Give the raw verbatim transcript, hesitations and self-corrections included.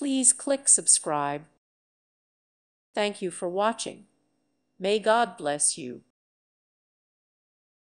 Please click subscribe. Thank you for watching. May God bless you.